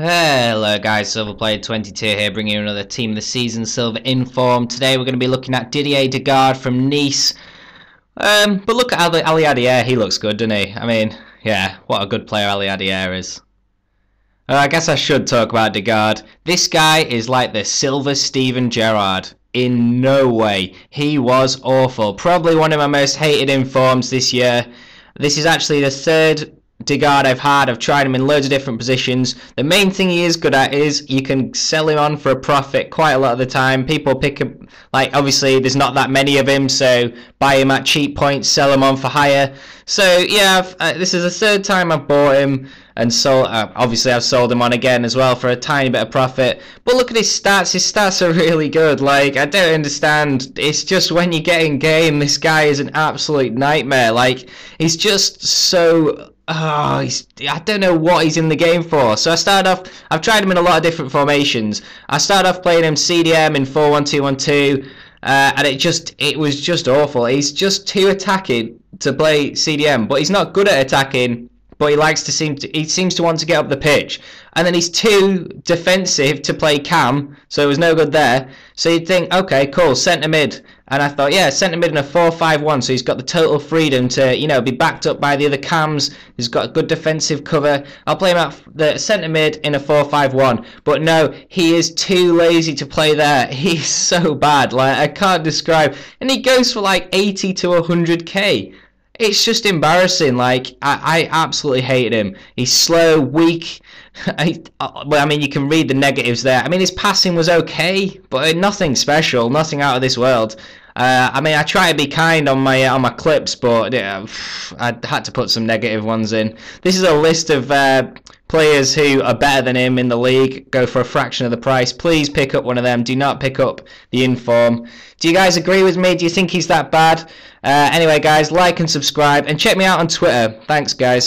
Hello guys, Silverplayer22 here, bringing you another Team of the Season Silver Inform. Today we're going to be looking at Didier Digard from Nice. But look at Aliadier, he looks good, doesn't he? I mean, yeah, what a good player Aliadier is. I guess I should talk about Digard. This guy is like the silver Steven Gerrard. In no way. He was awful. Probably one of my most hated informs this year. This is actually the third Digard I've had. I've tried him in loads of different positions. The main thing he is good at is you can sell him on for a profit quite a lot of the time. People pick him, like, obviously there's not that many of him, so buy him at cheap points, sell him on for higher. So yeah, this is the third time I've bought him and sold. Obviously I've sold him on again as well for a tiny bit of profit. But look at his stats. His stats are really good. Like, I don't understand. It's just when you get in game, this guy is an absolute nightmare. Like, he's just so... oh, I don't know what he's in the game for. So I started off, I've tried him in a lot of different formations. I started off playing him CDM in 4-1-2-1-2, and it was just awful. He's just too attacking to play CDM, but he's not good at attacking. But he likes to he seems to want to get up the pitch, and then he's too defensive to play cam, so it was no good there. So you'd think, okay, cool, centre mid, and I thought, yeah, centre mid in a 4-5-1, so he's got the total freedom to, you know, be backed up by the other cams. He's got a good defensive cover. I'll play him at the centre mid in a 4-5-1, but no, he is too lazy to play there. He's so bad, like, I can't describe. And he goes for like 80 to 100k. It's just embarrassing. Like, I absolutely hated him. He's slow, weak. I mean, you can read the negatives there. I mean, his passing was okay, but nothing special, nothing out of this world. I mean, I try to be kind on my clips, but I had to put some negative ones in. This is a list of players who are better than him in the league. Go for a fraction of the price. Please pick up one of them. Do not pick up the inform. Do you guys agree with me? Do you think he's that bad? Anyway, guys, like and subscribe, and check me out on Twitter. Thanks, guys.